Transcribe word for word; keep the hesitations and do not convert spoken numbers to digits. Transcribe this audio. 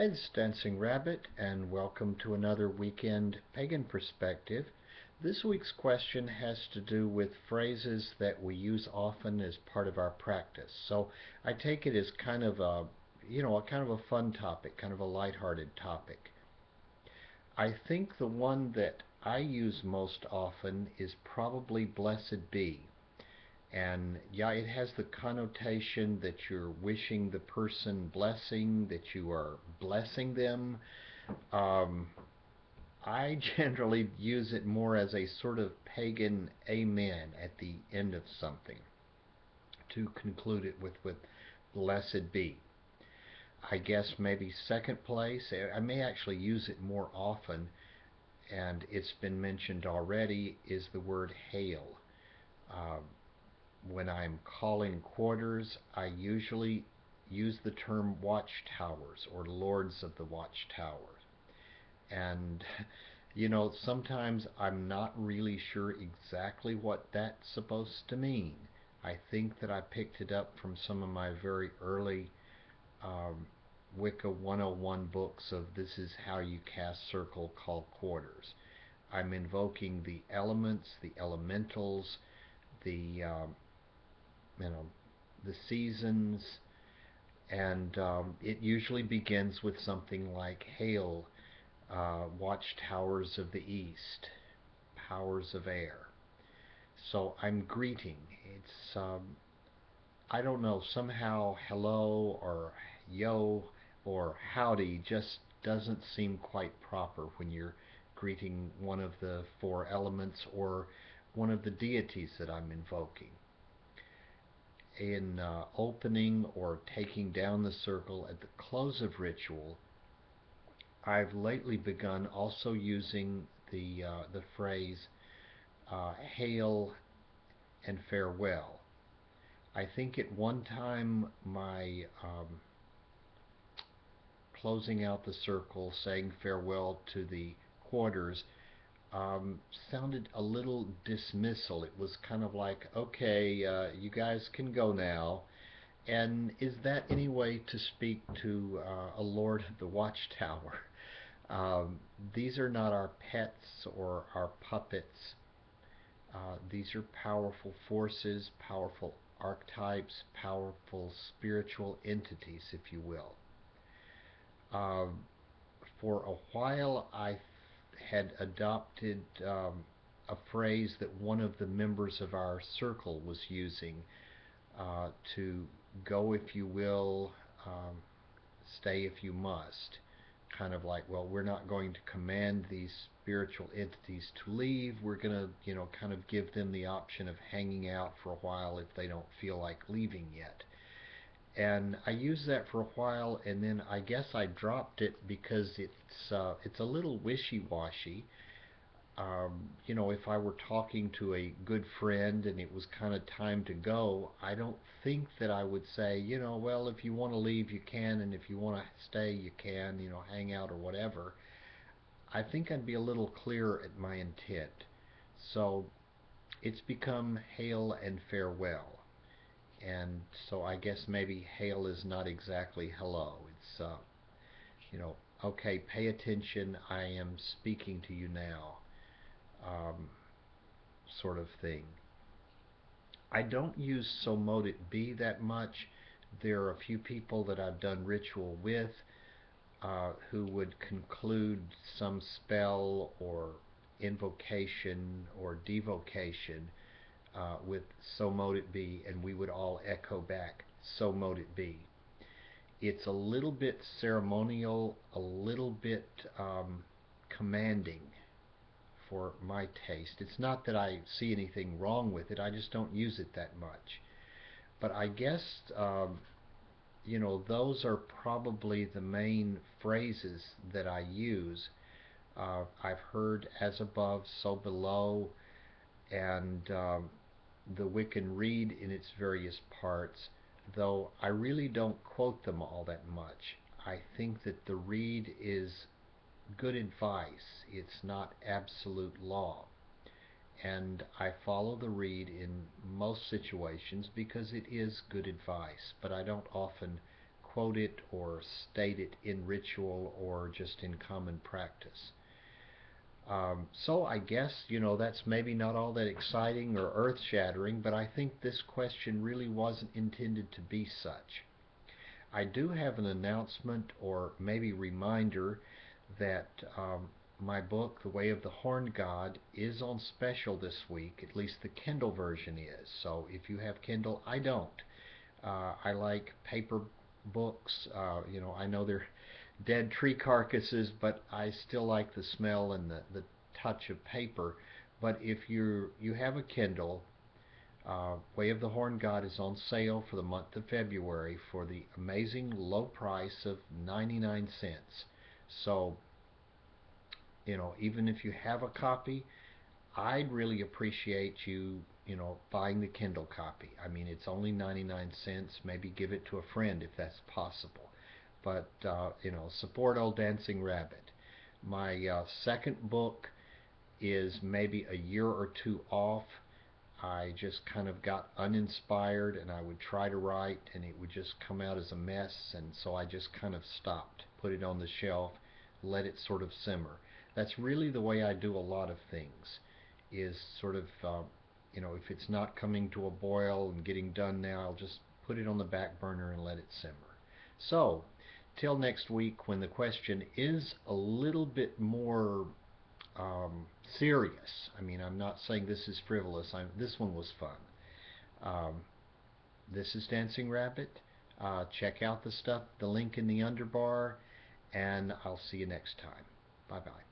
Hi, this is Dancing Rabbit, and welcome to another Weekend Pagan Perspective. This week's question has to do with phrases that we use often as part of our practice. So I take it as kind of a, you know, a kind of a fun topic, kind of a lighthearted topic. I think the one that I use most often is probably Blessed Be. And yeah, it has the connotation that you're wishing the person blessing, that you are blessing them. Um, I generally use it more as a sort of pagan amen at the end of something, to conclude it with, with blessed be. I guess maybe second place, I may actually use it more often, and it's been mentioned already, is the word hail. Um, When I'm calling quarters, I usually use the term watchtowers or lords of the watchtower. And, you know, sometimes I'm not really sure exactly what that's supposed to mean. I think that I picked it up from some of my very early um, Wicca one oh one books of this is how you cast circle, call quarters. I'm invoking the elements, the elementals, the... Um, you know, the seasons, and um, it usually begins with something like hail, uh, watchtowers of the east, powers of air. So I'm greeting. It's, um, I don't know, somehow hello or yo or howdy just doesn't seem quite proper when you're greeting one of the four elements or one of the deities that I'm invoking. In uh, opening or taking down the circle at the close of ritual, I've lately begun also using the uh, the phrase uh, hail and farewell. I think at one time my um, closing out the circle, saying farewell to the quarters, Um, sounded a little dismissal. It was kind of like, okay, uh, you guys can go now. And is that any way to speak to uh, a lord of the watchtower? Um, these are not our pets or our puppets. Uh, these are powerful forces, powerful archetypes, powerful spiritual entities, if you will. Uh, for a while, I had adopted um, a phrase that one of the members of our circle was using uh, to go if you will, um, stay if you must. Kind of like, well, we're not going to command these spiritual entities to leave. We're going to, you know, kind of give them the option of hanging out for a while if they don't feel like leaving yet. And I used that for a while, and then I guess I dropped it because it's uh, it's a little wishy-washy. Um, you know, if I were talking to a good friend and it was kind of time to go, I don't think that I would say, you know, well, if you want to leave, you can, and if you want to stay, you can, you know, hang out or whatever. I think I'd be a little clearer at my intent. So it's become hail and farewell. And so I guess maybe hail is not exactly hello. It's, uh, you know, okay, pay attention, I am speaking to you now, um, sort of thing. I don't use so mote it be that much. There are a few people that I've done ritual with uh, who would conclude some spell or invocation or devocation Uh, with so mote it be, and we would all echo back, so mote it be. It's a little bit ceremonial, a little bit um, commanding for my taste. It's not that I see anything wrong with it, I just don't use it that much. But I guess, um, you know, those are probably the main phrases that I use. Uh, I've heard as above, so below, and um, The Wiccan Rede in its various parts, though I really don't quote them all that much. I think that the Rede is good advice. It's not absolute law. And I follow the Rede in most situations because it is good advice, but I don't often quote it or state it in ritual or just in common practice. Um, so I guess, you know, that's maybe not all that exciting or earth-shattering, but I think this question really wasn't intended to be such. I do have an announcement or maybe reminder that um, my book, The Way of the Horned God, is on special this week. At least the Kindle version is. So if you have Kindle, I don't. Uh, I like paper books. Uh, you know, I know they're dead tree carcasses, but I still like the smell and the, the touch of paper. But if you you have a Kindle, uh, Way of the Horned God is on sale for the month of February for the amazing low price of ninety-nine cents. So, you know, even if you have a copy, I'd really appreciate you, you know, buying the Kindle copy. I mean, it's only ninety-nine cents. Maybe give it to a friend if that's possible. But, uh, you know, support old Dancing Rabbit. My uh, second book is maybe a year or two off. I just kind of got uninspired, and I would try to write, and it would just come out as a mess, and so I just kind of stopped, put it on the shelf, let it sort of simmer. That's really the way I do a lot of things, is sort of, uh, you know, if it's not coming to a boil and getting done now, I'll just put it on the back burner and let it simmer. So, till next week, when the question is a little bit more um, serious. I mean, I'm not saying this is frivolous. I'm, this one was fun. Um, this is Dancing Rabbit. Uh, check out the stuff, the link in the underbar, and I'll see you next time. Bye-bye.